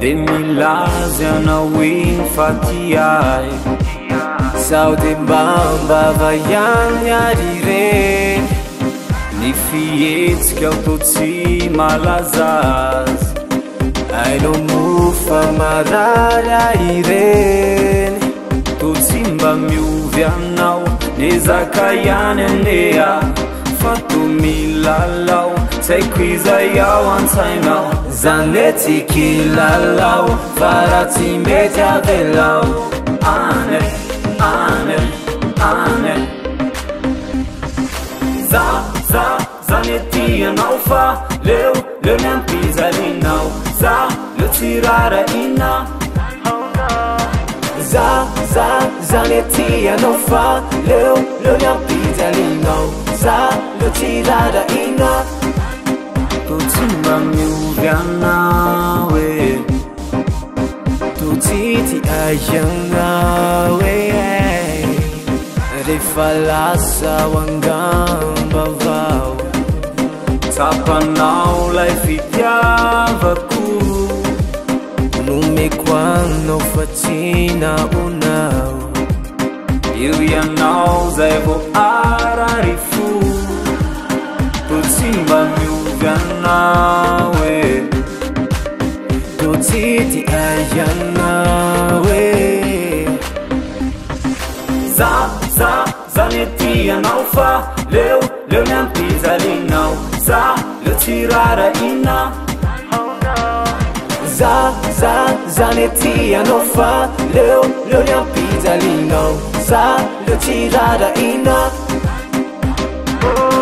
Demilazia na winfatiai Saudi bamba vaian yarire Ni fiets que autotsi malazaz Ailo mufa marara irene Tutsimba miuvianau Nizakayanenea Fatumi lalau Sequiza yau ansainau Zaneti kilalau Farati media velau Ane, ane, ane Za, za, zaneti anaufa Leu, leu nem pisarinau Za, leu tirara ina Za, za, zaneti anaufa Leu, leu nem pisarinau Za, leu tirara ina Tutima miuganawe Tutiti ayangawe Refalasa wangambavau Tapanau laifipiavaku Numequano fatina unau Irianau zaivo ararifu Tutsimba miuganawe Tutiti ayanawe Za Za, zaneti anaufa Leu, leu nem pisarinau Za, leu tirara ina Za, za, zaneti anaufa Leu, leu nem pisarinau Za, leu tirara ina